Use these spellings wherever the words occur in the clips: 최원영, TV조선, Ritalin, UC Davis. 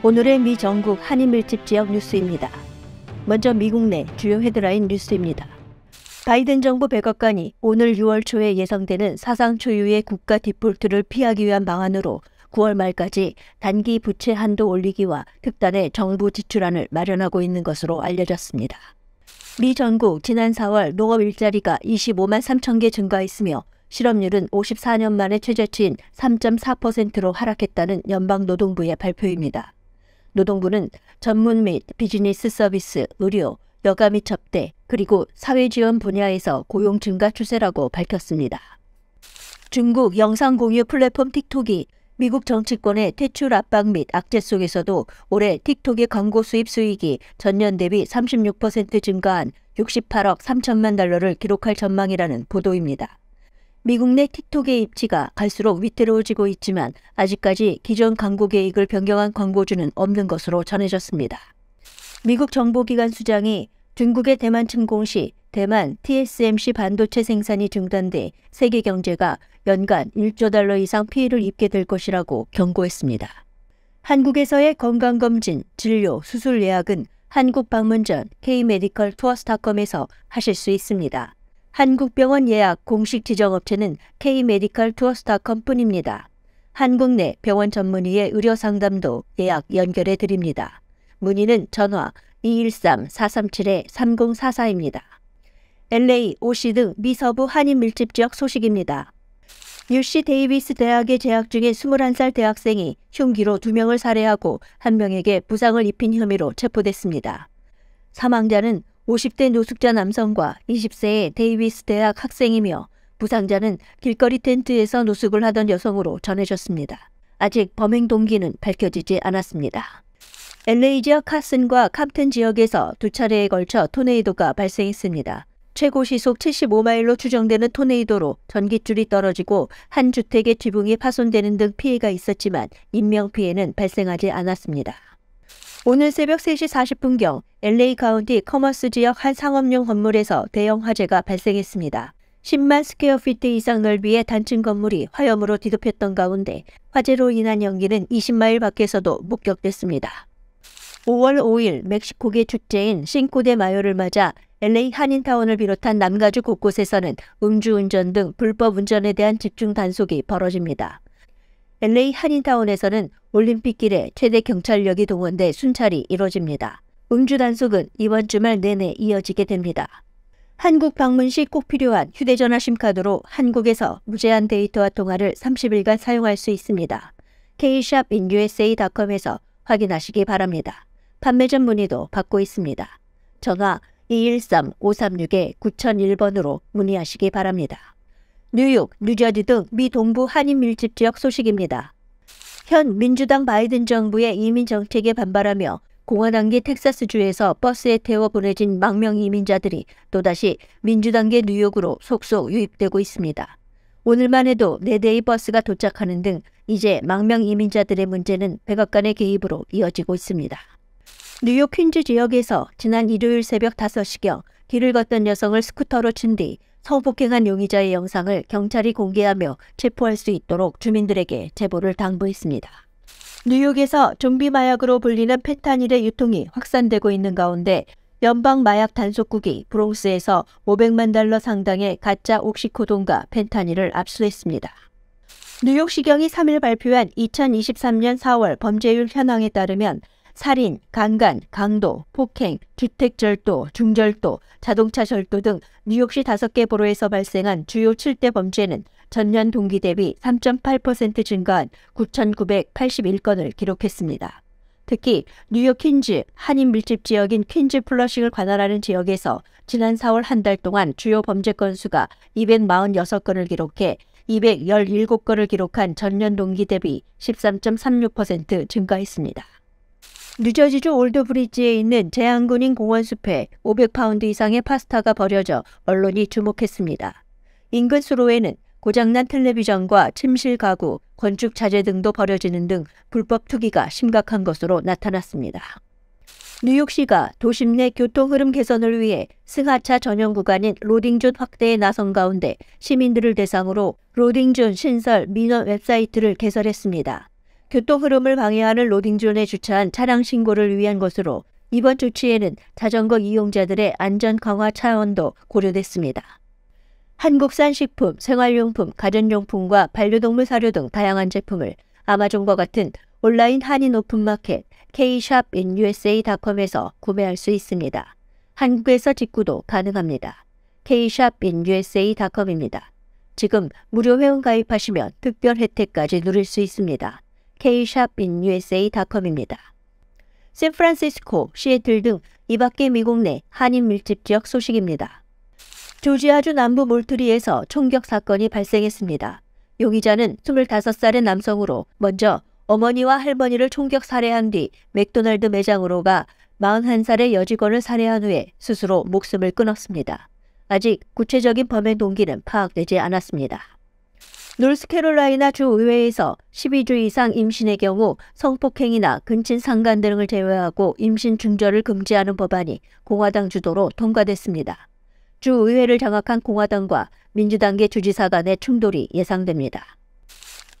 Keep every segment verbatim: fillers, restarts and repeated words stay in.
오늘의 미 전국 한인 밀집 지역 뉴스입니다. 먼저 미국 내 주요 헤드라인 뉴스입니다. 바이든 정부 백악관이 오늘 유월 초에 예상되는 사상 초유의 국가 디폴트를 피하기 위한 방안으로 구월 말까지 단기 부채 한도 올리기와 특단의 정부 지출안을 마련하고 있는 것으로 알려졌습니다. 미 전국 지난 사월 농업 일자리가 이십오만 삼천 개 증가했으며 실업률은 오십사 년 만에 최저치인 삼 점 사 퍼센트로 하락했다는 연방노동부의 발표입니다. 노동부는 전문 및 비즈니스 서비스, 의료, 여가 및 접대, 그리고 사회지원 분야에서 고용 증가 추세라고 밝혔습니다. 중국 영상 공유 플랫폼 틱톡이 미국 정치권의 퇴출 압박 및 악재 속에서도 올해 틱톡의 광고 수입 수익이 전년 대비 삼십육 퍼센트 증가한 육십팔억 삼천만 달러를 기록할 전망이라는 보도입니다. 미국 내 틱톡의 입지가 갈수록 위태로워지고 있지만 아직까지 기존 광고 계획을 변경한 광고주는 없는 것으로 전해졌습니다. 미국 정보기관 수장이 중국의 대만 침공 시 대만 티 에스 엠 씨 반도체 생산이 중단돼 세계 경제가 연간 일조 달러 이상 피해를 입게 될 것이라고 경고했습니다. 한국에서의 건강검진, 진료, 수술 예약은 한국 방문 전 케이 메디컬 투어스 닷컴에서 하실 수 있습니다. 한국병원 예약 공식 지정업체는 케이 메디컬 투어스 닷컴뿐입니다. 한국 내 병원 전문의의 의료 상담도 예약 연결해 드립니다. 문의는 전화 이일삼 사삼칠 삼공사사입니다. 엘 에이, 오 씨 등 미서부 한인 밀집 지역 소식입니다. 유씨 데이비스 대학에 재학 중인 스물한 살 대학생이 흉기로 두 명을 살해하고 한 명에게 부상을 입힌 혐의로 체포됐습니다. 사망자는 오십 대 노숙자 남성과 이십 세의 데이비스 대학 학생이며 부상자는 길거리 텐트에서 노숙을 하던 여성으로 전해졌습니다. 아직 범행 동기는 밝혀지지 않았습니다. 엘 에이 지역 하슨과 캄튼 지역에서 두 차례에 걸쳐 토네이도가 발생했습니다. 최고 시속 칠십오 마일로 추정되는 토네이도로 전깃줄이 떨어지고 한 주택의 지붕이 파손되는 등 피해가 있었지만 인명피해는 발생하지 않았습니다. 오늘 새벽 세 시 사십 분경 엘 에이 카운티 커머스 지역 한 상업용 건물에서 대형 화재가 발생했습니다. 십만 스퀘어피트 이상 넓이의 단층 건물이 화염으로 뒤덮였던 가운데 화재로 인한 연기는 이십 마일 밖에서도 목격됐습니다. 오월 오일 멕시코계 축제인 싱코데 마요를 맞아 엘 에이 한인타운을 비롯한 남가주 곳곳에서는 음주운전 등 불법 운전에 대한 집중 단속이 벌어집니다. 엘 에이 한인타운에서는 올림픽길에 최대 경찰력이 동원돼 순찰이 이뤄집니다. 음주 단속은 이번 주말 내내 이어지게 됩니다. 한국 방문 시 꼭 필요한 휴대전화 심카드로 한국에서 무제한 데이터와 통화를 삼십 일간 사용할 수 있습니다. 케이 샵 인 유에스에이 닷컴에서 확인하시기 바랍니다. 판매점 문의도 받고 있습니다. 전화 이일삼 오삼육 구공공일번으로 문의하시기 바랍니다. 뉴욕, 뉴저지 등 미 동부 한인 밀집 지역 소식입니다. 현 민주당 바이든 정부의 이민 정책에 반발하며 공화당계 텍사스주에서 버스에 태워 보내진 망명 이민자들이 또다시 민주당계 뉴욕으로 속속 유입되고 있습니다. 오늘만 해도 네 대의 버스가 도착하는 등 이제 망명 이민자들의 문제는 백악관의 개입으로 이어지고 있습니다. 뉴욕 퀸즈 지역에서 지난 일요일 새벽 다섯 시경 길을 걷던 여성을 스쿠터로 친 뒤 성폭행한 용의자의 영상을 경찰이 공개하며 체포할 수 있도록 주민들에게 제보를 당부했습니다. 뉴욕에서 좀비 마약으로 불리는 펜타닐의 유통이 확산되고 있는 가운데 연방 마약 단속국이 브롱스에서 오백만 달러 상당의 가짜 옥시코돈과 펜타닐을 압수했습니다. 뉴욕시경이 삼 일 발표한 이천이십삼 년 사월 범죄율 현황에 따르면 살인, 강간, 강도, 폭행, 주택절도, 중절도, 자동차절도 등 뉴욕시 다섯 개 보로에서 발생한 주요 칠 대 범죄는 전년 동기 대비 삼 점 팔 퍼센트 증가한 구천구백팔십일 건을 기록했습니다. 특히 뉴욕 퀸즈, 한인 밀집 지역인 퀸즈 플러싱을 관할하는 지역에서 지난 사월 한 달 동안 주요 범죄 건수가 이백사십육 건을 기록해 이백십칠 건을 기록한 전년 동기 대비 십삼 점 삼육 퍼센트 증가했습니다. 뉴저지주 올드브리지에 있는 제한군인 공원숲에 오백 파운드 이상의 파스타가 버려져 언론이 주목했습니다. 인근 수로에는 고장난 텔레비전과 침실 가구, 건축 자재 등도 버려지는 등 불법 투기가 심각한 것으로 나타났습니다. 뉴욕시가 도심 내 교통 흐름 개선을 위해 승하차 전용 구간인 로딩존 확대에 나선 가운데 시민들을 대상으로 로딩존 신설 민원 웹사이트를 개설했습니다. 교통 흐름을 방해하는 로딩존에 주차한 차량 신고를 위한 것으로 이번 조치에는 자전거 이용자들의 안전 강화 차원도 고려됐습니다. 한국산 식품, 생활용품, 가전용품과 반려동물 사료 등 다양한 제품을 아마존과 같은 온라인 한인 오픈마켓 케이 샵 인 유에스에이 닷컴에서 구매할 수 있습니다. 한국에서 직구도 가능합니다. 케이 샵 인 유에스에이 닷컴입니다. 지금 무료 회원 가입하시면 특별 혜택까지 누릴 수 있습니다. 케이 샵 인 유에스에이 닷컴입니다. 샌프란시스코, 시애틀 등 이밖의 미국 내 한인 밀집 지역 소식입니다. 조지아주 남부 몰트리에서 총격 사건이 발생했습니다. 용의자는 스물다섯 살의 남성으로 먼저 어머니와 할머니를 총격 살해한 뒤 맥도날드 매장으로 가 마흔한 살의 여직원을 살해한 후에 스스로 목숨을 끊었습니다. 아직 구체적인 범행 동기는 파악되지 않았습니다. 노스캐롤라이나 주의회에서 십이 주 이상 임신의 경우 성폭행이나 근친 상간 등을 제외하고 임신 중절을 금지하는 법안이 공화당 주도로 통과됐습니다. 주의회를 장악한 공화당과 민주당계 주지사 간의 충돌이 예상됩니다.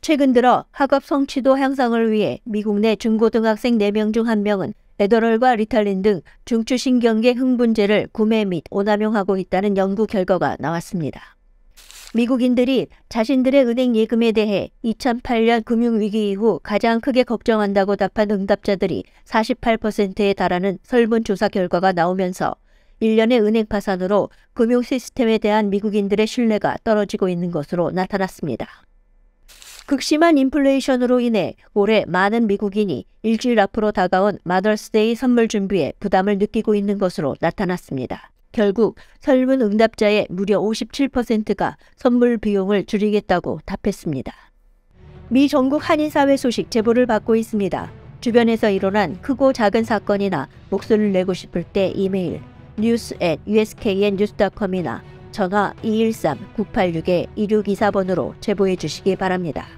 최근 들어 학업 성취도 향상을 위해 미국 내 중고등학생 네 명 중 한 명은 애더럴과 리탈린 등 중추신경계 흥분제를 구매 및 오남용하고 있다는 연구 결과가 나왔습니다. 미국인들이 자신들의 은행 예금에 대해 이천팔 년 금융위기 이후 가장 크게 걱정한다고 답한 응답자들이 사십팔 퍼센트에 달하는 설문조사 결과가 나오면서 일련의 은행 파산으로 금융 시스템에 대한 미국인들의 신뢰가 떨어지고 있는 것으로 나타났습니다. 극심한 인플레이션으로 인해 올해 많은 미국인이 일주일 앞으로 다가온 마더스데이 선물 준비에 부담을 느끼고 있는 것으로 나타났습니다. 결국 설문 응답자의 무려 오십칠 퍼센트가 선물 비용을 줄이겠다고 답했습니다. 미 전국 한인사회 소식 제보를 받고 있습니다. 주변에서 일어난 크고 작은 사건이나 목소리를 내고 싶을 때 이메일 뉴스 앳 유에스케이엔 뉴스 닷컴이나 전화 이일삼 구팔육 일육이사 번으로 제보해 주시기 바랍니다.